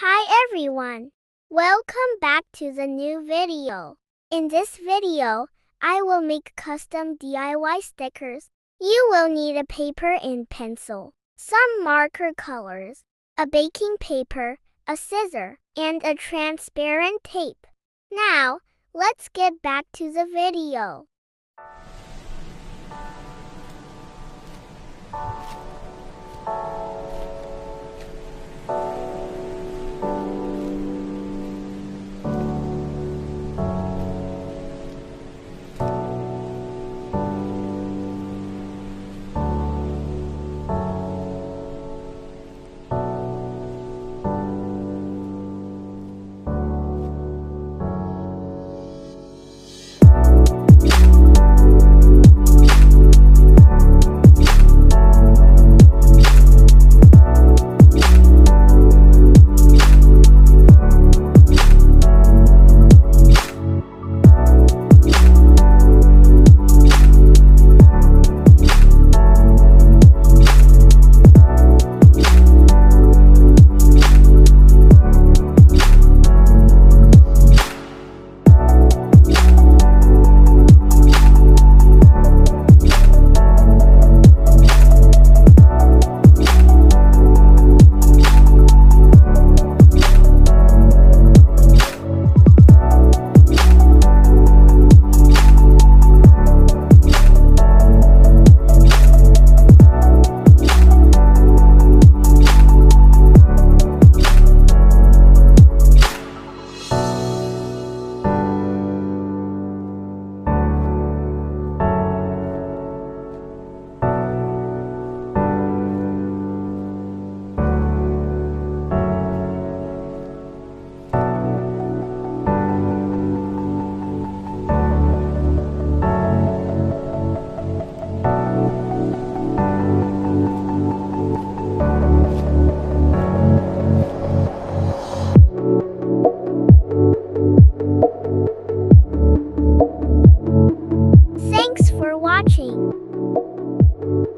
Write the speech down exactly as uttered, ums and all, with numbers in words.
Hi everyone! Welcome back to the new video. In this video, I will make custom D I Y stickers. You will need a paper and pencil, some marker colors, a baking paper, a scissor, and a transparent tape. Now, let's get back to the video.